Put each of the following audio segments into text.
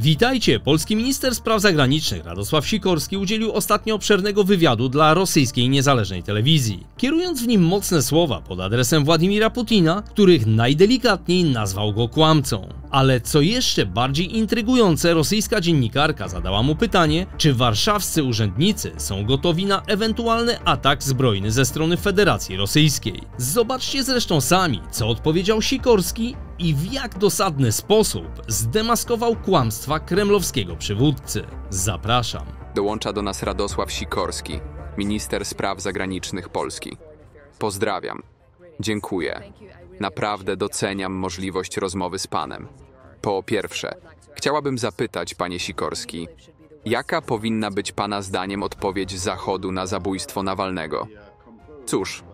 Witajcie! Polski minister spraw zagranicznych Radosław Sikorski udzielił ostatnio obszernego wywiadu dla rosyjskiej niezależnej telewizji, kierując w nim mocne słowa pod adresem Władimira Putina, których najdelikatniej nazwał go kłamcą. Ale co jeszcze bardziej intrygujące, rosyjska dziennikarka zadała mu pytanie, czy warszawscy urzędnicy są gotowi na ewentualny atak zbrojny ze strony Federacji Rosyjskiej. Zobaczcie zresztą sami, co odpowiedział Sikorski i w jak dosadny sposób zdemaskował kłamstwa kremlowskiego przywódcy. Zapraszam. Dołącza do nas Radosław Sikorski, minister spraw zagranicznych Polski. Pozdrawiam. Dziękuję. Naprawdę doceniam możliwość rozmowy z panem. Po pierwsze, chciałabym zapytać, panie Sikorski, jaka powinna być pana zdaniem odpowiedź Zachodu na zabójstwo Nawalnego? Cóż,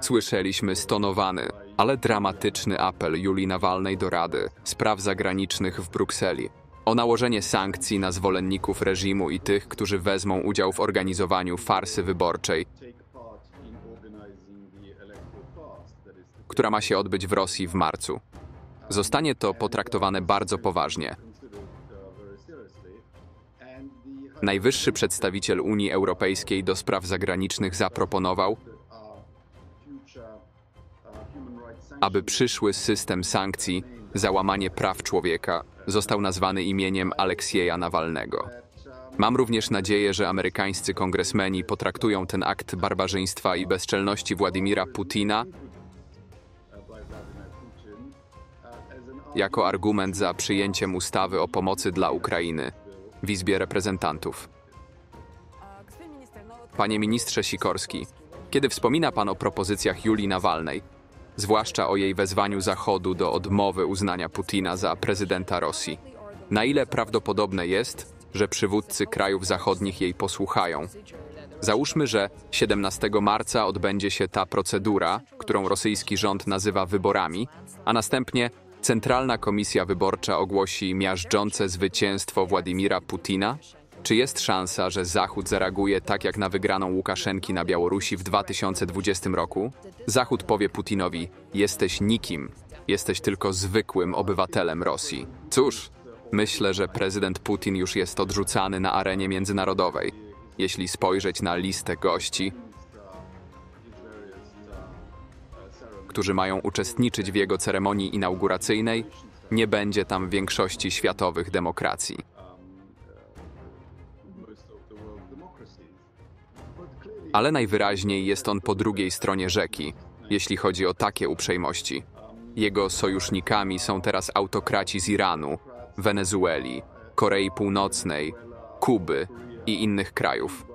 słyszeliśmy stonowany, ale dramatyczny apel Julii Nawalnej do Rady Spraw Zagranicznych w Brukseli o nałożenie sankcji na zwolenników reżimu i tych, którzy wezmą udział w organizowaniu farsy wyborczej, która ma się odbyć w Rosji w marcu. Zostanie to potraktowane bardzo poważnie. Najwyższy przedstawiciel Unii Europejskiej do spraw zagranicznych zaproponował, aby przyszły system sankcji za łamanie praw człowieka został nazwany imieniem Aleksieja Nawalnego. Mam również nadzieję, że amerykańscy kongresmeni potraktują ten akt barbarzyństwa i bezczelności Władimira Putina jako argument za przyjęciem ustawy o pomocy dla Ukrainy w Izbie Reprezentantów. Panie ministrze Sikorski, kiedy wspomina pan o propozycjach Julii Nawalnej, zwłaszcza o jej wezwaniu Zachodu do odmowy uznania Putina za prezydenta Rosji, na ile prawdopodobne jest, że przywódcy krajów zachodnich jej posłuchają? Załóżmy, że 17 marca odbędzie się ta procedura, którą rosyjski rząd nazywa wyborami, a następnie Centralna Komisja Wyborcza ogłosi miażdżące zwycięstwo Władimira Putina? Czy jest szansa, że Zachód zareaguje tak jak na wygraną Łukaszenki na Białorusi w 2020 roku? Zachód powie Putinowi: jesteś nikim, jesteś tylko zwykłym obywatelem Rosji. Cóż, myślę, że prezydent Putin już jest odrzucany na arenie międzynarodowej. Jeśli spojrzeć na listę gości, którzy mają uczestniczyć w jego ceremonii inauguracyjnej, nie będzie tam większości światowych demokracji. Ale najwyraźniej jest on po drugiej stronie rzeki, jeśli chodzi o takie uprzejmości. Jego sojusznikami są teraz autokraci z Iranu, Wenezueli, Korei Północnej, Kuby i innych krajów.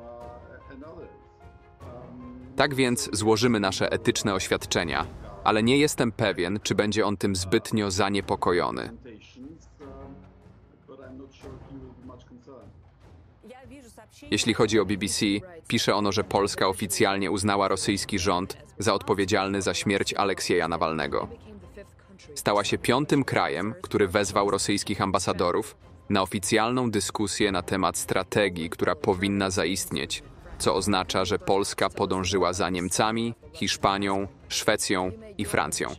Tak więc złożymy nasze etyczne oświadczenia, ale nie jestem pewien, czy będzie on tym zbytnio zaniepokojony. Jeśli chodzi o BBC, pisze ono, że Polska oficjalnie uznała rosyjski rząd za odpowiedzialny za śmierć Aleksieja Nawalnego. Stała się 5. krajem, który wezwał rosyjskich ambasadorów na oficjalną dyskusję na temat strategii, która powinna zaistnieć, co oznacza, że Polska podążyła za Niemcami, Hiszpanią, Szwecją i Francją.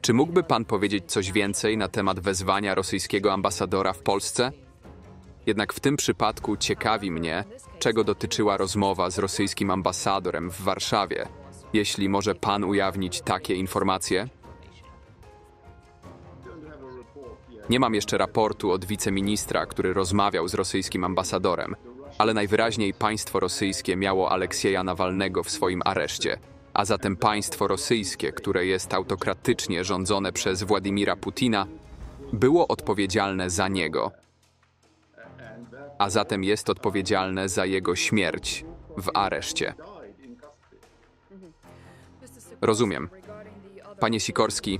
Czy mógłby pan powiedzieć coś więcej na temat wezwania rosyjskiego ambasadora w Polsce? Jednak w tym przypadku ciekawi mnie, czego dotyczyła rozmowa z rosyjskim ambasadorem w Warszawie, jeśli może pan ujawnić takie informacje? Nie mam jeszcze raportu od wiceministra, który rozmawiał z rosyjskim ambasadorem, ale najwyraźniej państwo rosyjskie miało Aleksieja Nawalnego w swoim areszcie, a zatem państwo rosyjskie, które jest autokratycznie rządzone przez Władimira Putina, było odpowiedzialne za niego, a zatem jest odpowiedzialne za jego śmierć w areszcie. Rozumiem. Panie Sikorski,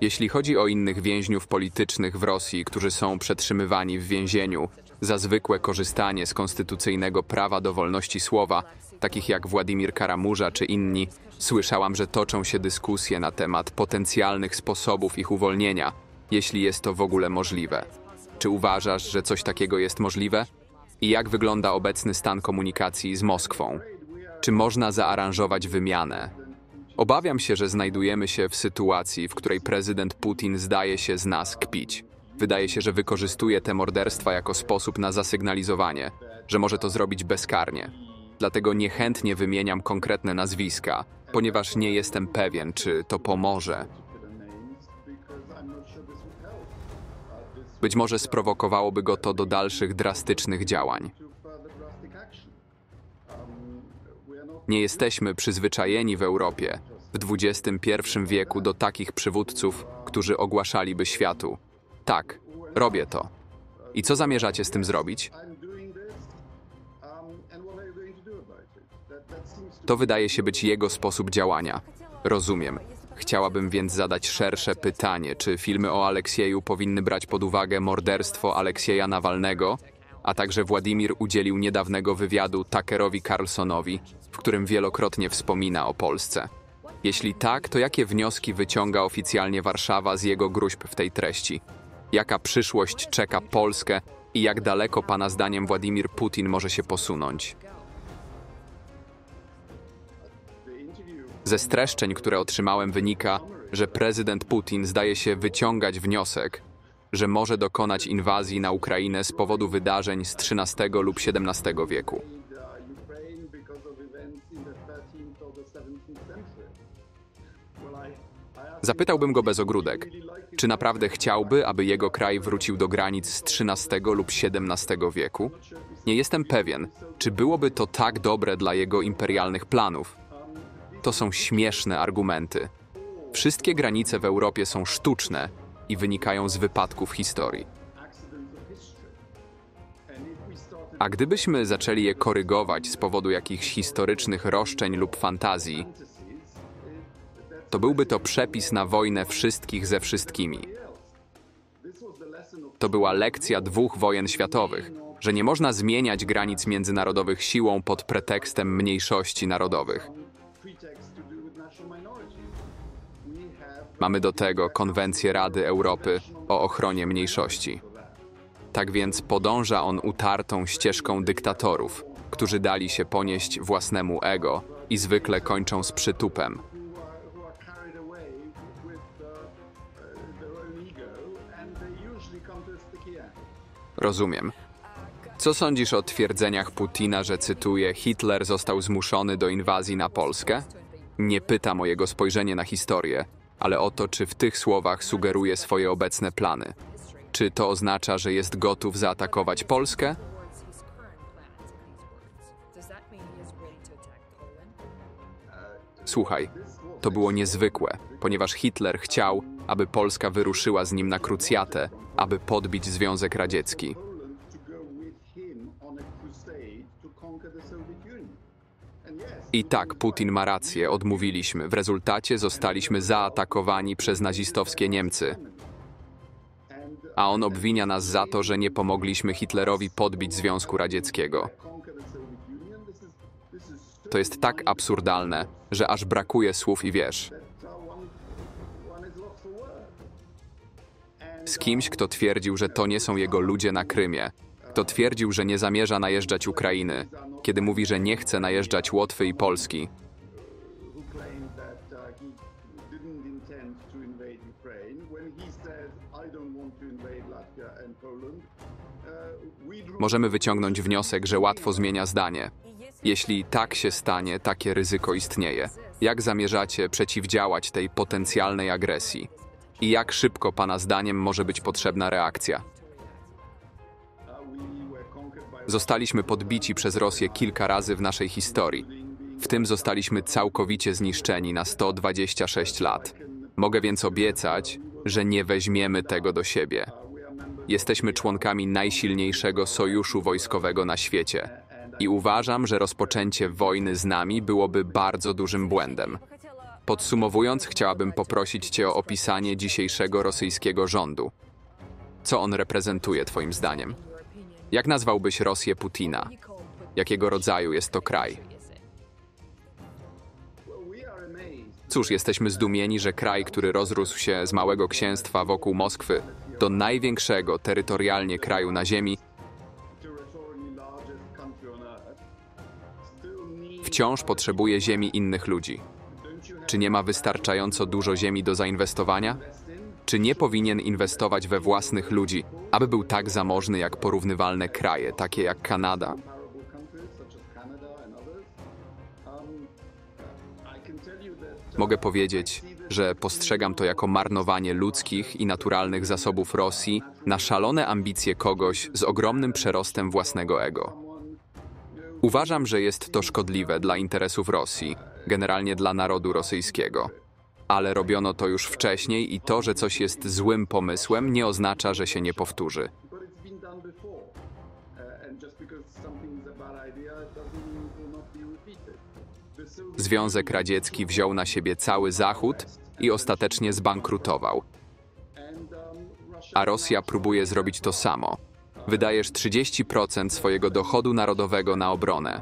jeśli chodzi o innych więźniów politycznych w Rosji, którzy są przetrzymywani w więzieniu za zwykłe korzystanie z konstytucyjnego prawa do wolności słowa, takich jak Władimir Karamurza czy inni, słyszałam, że toczą się dyskusje na temat potencjalnych sposobów ich uwolnienia, jeśli jest to w ogóle możliwe. Czy uważasz, że coś takiego jest możliwe? I jak wygląda obecny stan komunikacji z Moskwą? Czy można zaaranżować wymianę? Obawiam się, że znajdujemy się w sytuacji, w której prezydent Putin zdaje się z nas kpić. Wydaje się, że wykorzystuje te morderstwa jako sposób na zasygnalizowanie, że może to zrobić bezkarnie. Dlatego niechętnie wymieniam konkretne nazwiska, ponieważ nie jestem pewien, czy to pomoże. Być może sprowokowałoby go to do dalszych drastycznych działań. Nie jesteśmy przyzwyczajeni w Europie w XXI wieku do takich przywódców, którzy ogłaszaliby światu: tak, robię to. I co zamierzacie z tym zrobić? To wydaje się być jego sposób działania. Rozumiem. Chciałabym więc zadać szersze pytanie, czy filmy o Aleksieju powinny brać pod uwagę morderstwo Aleksieja Nawalnego, a także Władimir udzielił niedawnego wywiadu Tuckerowi Carlsonowi, w którym wielokrotnie wspomina o Polsce. Jeśli tak, to jakie wnioski wyciąga oficjalnie Warszawa z jego gróźb w tej treści? Jaka przyszłość czeka Polskę i jak daleko pana zdaniem Władimir Putin może się posunąć? Ze streszczeń, które otrzymałem, wynika, że prezydent Putin zdaje się wyciągać wniosek, że może dokonać inwazji na Ukrainę z powodu wydarzeń z XIII lub XVII wieku. Zapytałbym go bez ogródek, czy naprawdę chciałby, aby jego kraj wrócił do granic z XIII lub XVII wieku? Nie jestem pewien, czy byłoby to tak dobre dla jego imperialnych planów. To są śmieszne argumenty. Wszystkie granice w Europie są sztuczne i wynikają z wypadków historii. A gdybyśmy zaczęli je korygować z powodu jakichś historycznych roszczeń lub fantazji, to byłby to przepis na wojnę wszystkich ze wszystkimi. To była lekcja 2 wojen światowych, że nie można zmieniać granic międzynarodowych siłą pod pretekstem mniejszości narodowych. Mamy do tego konwencję Rady Europy o ochronie mniejszości. Tak więc podąża on utartą ścieżką dyktatorów, którzy dali się ponieść własnemu ego i zwykle kończą z przytupem. Rozumiem. Co sądzisz o twierdzeniach Putina, że, cytuję, Hitler został zmuszony do inwazji na Polskę? Nie pytam o jego spojrzenie na historię, ale o to, czy w tych słowach sugeruje swoje obecne plany. Czy to oznacza, że jest gotów zaatakować Polskę? Słuchaj, to było niezwykłe, ponieważ Hitler chciał, aby Polska wyruszyła z nim na krucjatę, aby podbić Związek Radziecki. I tak, Putin ma rację, odmówiliśmy. W rezultacie zostaliśmy zaatakowani przez nazistowskie Niemcy. A on obwinia nas za to, że nie pomogliśmy Hitlerowi podbić Związku Radzieckiego. To jest tak absurdalne, że aż brakuje słów i wierz. Z kimś, kto twierdził, że to nie są jego ludzie na Krymie, kto twierdził, że nie zamierza najeżdżać Ukrainy, kiedy mówi, że nie chce najeżdżać Łotwy i Polski. Możemy wyciągnąć wniosek, że łatwo zmienia zdanie. Jeśli tak się stanie, takie ryzyko istnieje. Jak zamierzacie przeciwdziałać tej potencjalnej agresji? I jak szybko pana zdaniem może być potrzebna reakcja? Zostaliśmy podbici przez Rosję kilka razy w naszej historii. W tym zostaliśmy całkowicie zniszczeni na 126 lat. Mogę więc obiecać, że nie weźmiemy tego do siebie. Jesteśmy członkami najsilniejszego sojuszu wojskowego na świecie. I uważam, że rozpoczęcie wojny z nami byłoby bardzo dużym błędem. Podsumowując, chciałabym poprosić cię o opisanie dzisiejszego rosyjskiego rządu. Co on reprezentuje twoim zdaniem? Jak nazwałbyś Rosję Putina? Jakiego rodzaju jest to kraj? Cóż, jesteśmy zdumieni, że kraj, który rozrósł się z małego księstwa wokół Moskwy do największego terytorialnie kraju na ziemi, wciąż potrzebuje ziemi innych ludzi. Czy nie ma wystarczająco dużo ziemi do zainwestowania? Czy nie powinien inwestować we własnych ludzi, aby był tak zamożny jak porównywalne kraje, takie jak Kanada? Mogę powiedzieć, że postrzegam to jako marnowanie ludzkich i naturalnych zasobów Rosji na szalone ambicje kogoś z ogromnym przerostem własnego ego. Uważam, że jest to szkodliwe dla interesów Rosji, generalnie dla narodu rosyjskiego. Ale robiono to już wcześniej i to, że coś jest złym pomysłem, nie oznacza, że się nie powtórzy. Związek Radziecki wziął na siebie cały Zachód i ostatecznie zbankrutował. A Rosja próbuje zrobić to samo. Wydajesz 30% swojego dochodu narodowego na obronę.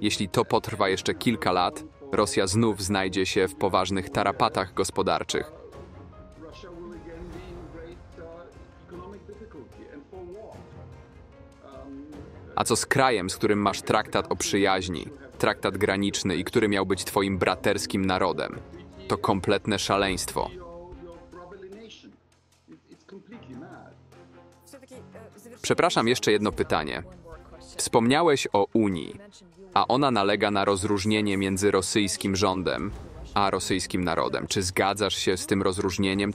Jeśli to potrwa jeszcze kilka lat, Rosja znów znajdzie się w poważnych tarapatach gospodarczych. A co z krajem, z którym masz traktat o przyjaźni, traktat graniczny i który miał być twoim braterskim narodem? To kompletne szaleństwo. Przepraszam, jeszcze jedno pytanie. Wspomniałeś o Unii, a ona nalega na rozróżnienie między rosyjskim rządem a rosyjskim narodem. Czy zgadzasz się z tym rozróżnieniem?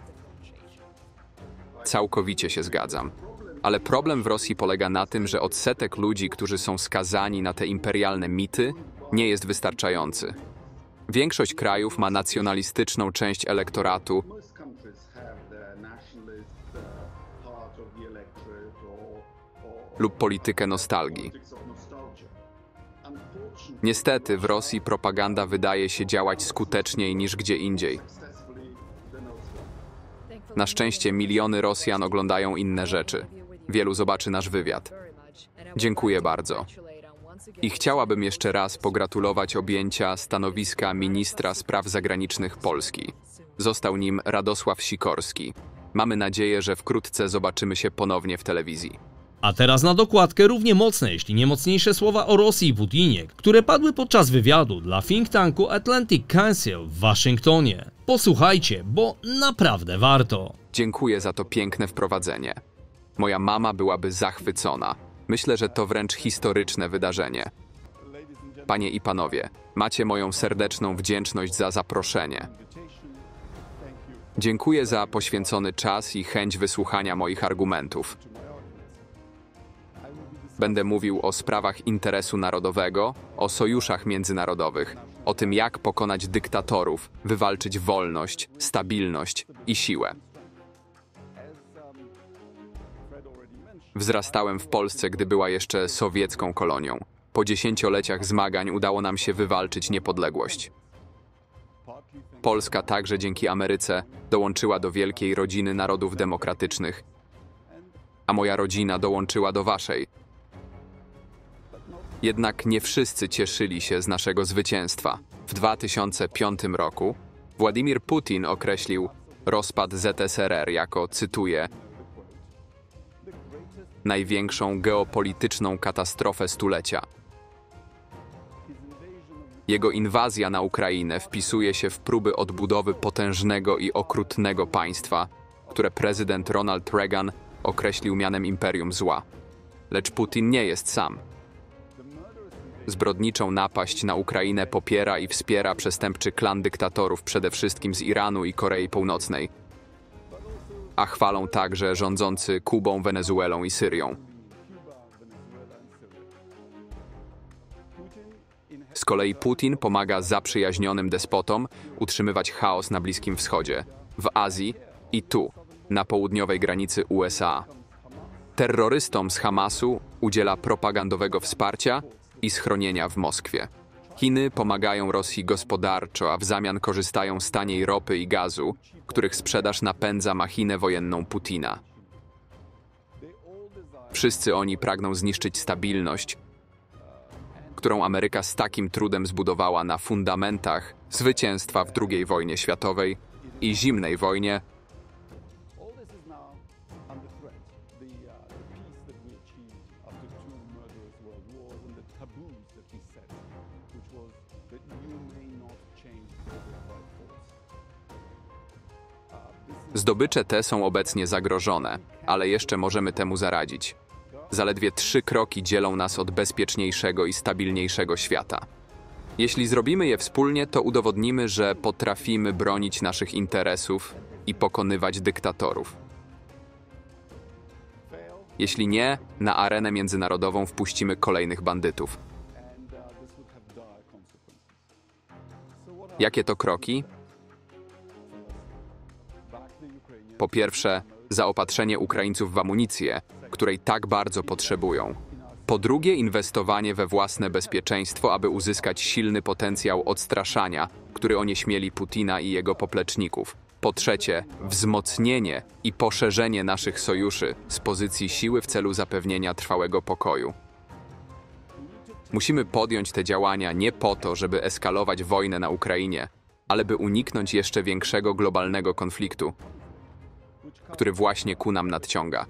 Całkowicie się zgadzam. Ale problem w Rosji polega na tym, że odsetek ludzi, którzy są skazani na te imperialne mity, nie jest wystarczający. Większość krajów ma nacjonalistyczną część elektoratu, lub politykę nostalgii. Niestety w Rosji propaganda wydaje się działać skuteczniej niż gdzie indziej. Na szczęście miliony Rosjan oglądają inne rzeczy. Wielu zobaczy nasz wywiad. Dziękuję bardzo. I chciałabym jeszcze raz pogratulować objęcia stanowiska ministra spraw zagranicznych Polski. Został nim Radosław Sikorski. Mamy nadzieję, że wkrótce zobaczymy się ponownie w telewizji. A teraz na dokładkę równie mocne, jeśli nie mocniejsze słowa o Rosji i Putinie, które padły podczas wywiadu dla think tanku Atlantic Council w Waszyngtonie. Posłuchajcie, bo naprawdę warto. Dziękuję za to piękne wprowadzenie. Moja mama byłaby zachwycona. Myślę, że to wręcz historyczne wydarzenie. Panie i panowie, macie moją serdeczną wdzięczność za zaproszenie. Dziękuję za poświęcony czas i chęć wysłuchania moich argumentów. Będę mówił o sprawach interesu narodowego, o sojuszach międzynarodowych, o tym, jak pokonać dyktatorów, wywalczyć wolność, stabilność i siłę. Wzrastałem w Polsce, gdy była jeszcze sowiecką kolonią. Po 10-leciach zmagań udało nam się wywalczyć niepodległość. Polska także dzięki Ameryce dołączyła do wielkiej rodziny narodów demokratycznych, a moja rodzina dołączyła do waszej. Jednak nie wszyscy cieszyli się z naszego zwycięstwa. W 2005 roku Władimir Putin określił rozpad ZSRR jako, cytuję, największą geopolityczną katastrofę stulecia. Jego inwazja na Ukrainę wpisuje się w próby odbudowy potężnego i okrutnego państwa, które prezydent Ronald Reagan określił mianem Imperium Zła. Lecz Putin nie jest sam. Zbrodniczą napaść na Ukrainę popiera i wspiera przestępczy klan dyktatorów, przede wszystkim z Iranu i Korei Północnej, a chwalą także rządzący Kubą, Wenezuelą i Syrią. Z kolei Putin pomaga zaprzyjaźnionym despotom utrzymywać chaos na Bliskim Wschodzie, w Azji i tu, na południowej granicy USA. Terrorystom z Hamasu udziela propagandowego wsparcia i schronienia w Moskwie. Chiny pomagają Rosji gospodarczo, a w zamian korzystają z taniej ropy i gazu, których sprzedaż napędza machinę wojenną Putina. Wszyscy oni pragną zniszczyć stabilność, którą Ameryka z takim trudem zbudowała na fundamentach zwycięstwa w II wojnie światowej i zimnej wojnie under threat. The peace that we achieved after two murderous world wars and the taboos that we set, which was that you may not change the world by force. Zdobycze te są obecnie zagrożone, ale jeszcze możemy temu zaradzić. Zaledwie 3 kroki dzielą nas od bezpieczniejszego i stabilniejszego świata. Jeśli zrobimy je wspólnie, to udowodnimy, że potrafimy bronić naszych interesów i pokonywać dyktatorów. Jeśli nie, na arenę międzynarodową wpuścimy kolejnych bandytów. Jakie to kroki? Po pierwsze, zaopatrzenie Ukraińców w amunicję, której tak bardzo potrzebują. Po drugie, inwestowanie we własne bezpieczeństwo, aby uzyskać silny potencjał odstraszania, który onieśmieli Putina i jego popleczników. Po trzecie, wzmocnienie i poszerzenie naszych sojuszy z pozycji siły w celu zapewnienia trwałego pokoju. Musimy podjąć te działania nie po to, żeby eskalować wojnę na Ukrainie, ale by uniknąć jeszcze większego globalnego konfliktu, który właśnie ku nam nadciąga.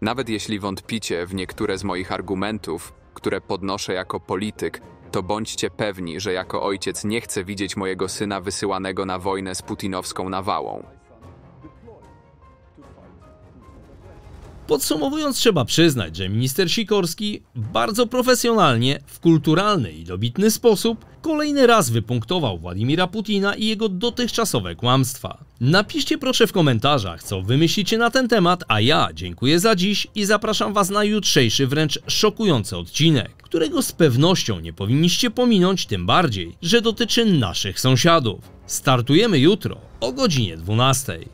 Nawet jeśli wątpicie w niektóre z moich argumentów, które podnoszę jako polityk, to bądźcie pewni, że jako ojciec nie chcę widzieć mojego syna wysyłanego na wojnę z putinowską nawałą. Podsumowując, trzeba przyznać, że minister Sikorski bardzo profesjonalnie, w kulturalny i dobitny sposób kolejny raz wypunktował Władimira Putina i jego dotychczasowe kłamstwa. Napiszcie proszę w komentarzach, co wy myślicie na ten temat, a ja dziękuję za dziś i zapraszam was na jutrzejszy, wręcz szokujący odcinek, którego z pewnością nie powinniście pominąć, tym bardziej, że dotyczy naszych sąsiadów. Startujemy jutro o godzinie 12:00.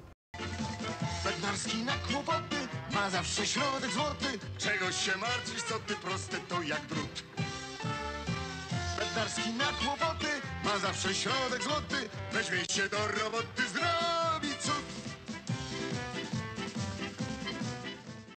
Ma zawsze środek złoty, czego się martwisz, co ty, proste to jak drut. Bednarski na kłopoty, ma zawsze środek złoty, weźmie się do roboty.